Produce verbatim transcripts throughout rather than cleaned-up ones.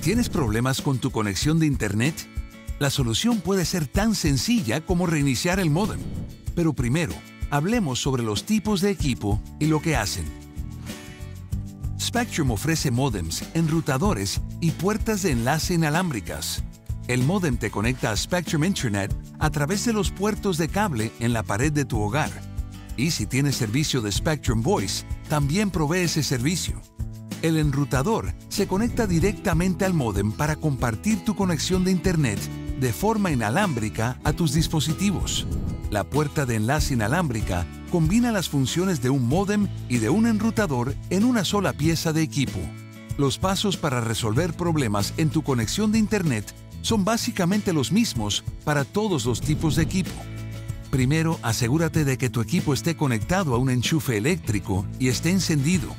¿Tienes problemas con tu conexión de Internet? La solución puede ser tan sencilla como reiniciar el módem. Pero primero, hablemos sobre los tipos de equipo y lo que hacen. Spectrum ofrece módems, enrutadores y puertas de enlace inalámbricas. El módem te conecta a Spectrum Internet a través de los puertos de cable en la pared de tu hogar. Y si tienes servicio de Spectrum Voice, también provee ese servicio. El enrutador se conecta directamente al módem para compartir tu conexión de Internet de forma inalámbrica a tus dispositivos. La puerta de enlace inalámbrica combina las funciones de un módem y de un enrutador en una sola pieza de equipo. Los pasos para resolver problemas en tu conexión de Internet son básicamente los mismos para todos los tipos de equipo. Primero, asegúrate de que tu equipo esté conectado a un enchufe eléctrico y esté encendido,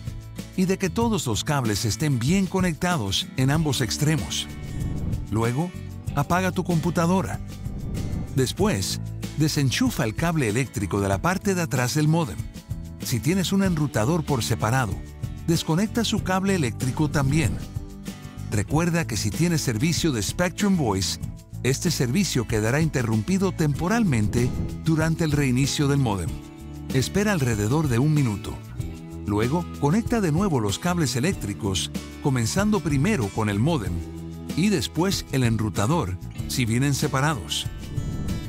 y de que todos los cables estén bien conectados en ambos extremos. Luego, apaga tu computadora. Después, desenchufa el cable eléctrico de la parte de atrás del módem. Si tienes un enrutador por separado, desconecta su cable eléctrico también. Recuerda que si tienes servicio de Spectrum Voice, este servicio quedará interrumpido temporalmente durante el reinicio del módem. Espera alrededor de un minuto. Luego, conecta de nuevo los cables eléctricos, comenzando primero con el módem y después el enrutador, si vienen separados.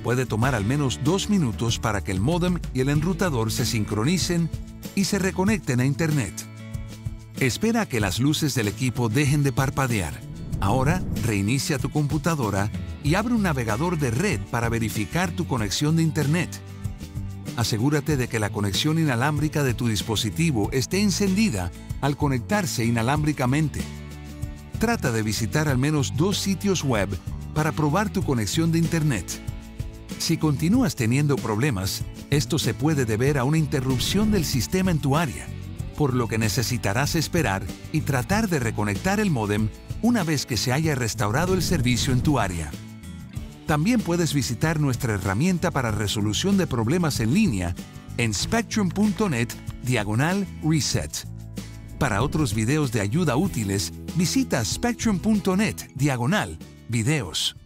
Puede tomar al menos dos minutos para que el módem y el enrutador se sincronicen y se reconecten a Internet. Espera a que las luces del equipo dejen de parpadear. Ahora, reinicia tu computadora y abre un navegador de red para verificar tu conexión de Internet. Asegúrate de que la conexión inalámbrica de tu dispositivo esté encendida al conectarse inalámbricamente. Trata de visitar al menos dos sitios web para probar tu conexión de Internet. Si continúas teniendo problemas, esto se puede deber a una interrupción del sistema en tu área, por lo que necesitarás esperar y tratar de reconectar el módem una vez que se haya restaurado el servicio en tu área. También puedes visitar nuestra herramienta para resolución de problemas en línea en spectrum punto net diagonal reset. Para otros videos de ayuda útiles, visita spectrum punto net diagonal videos.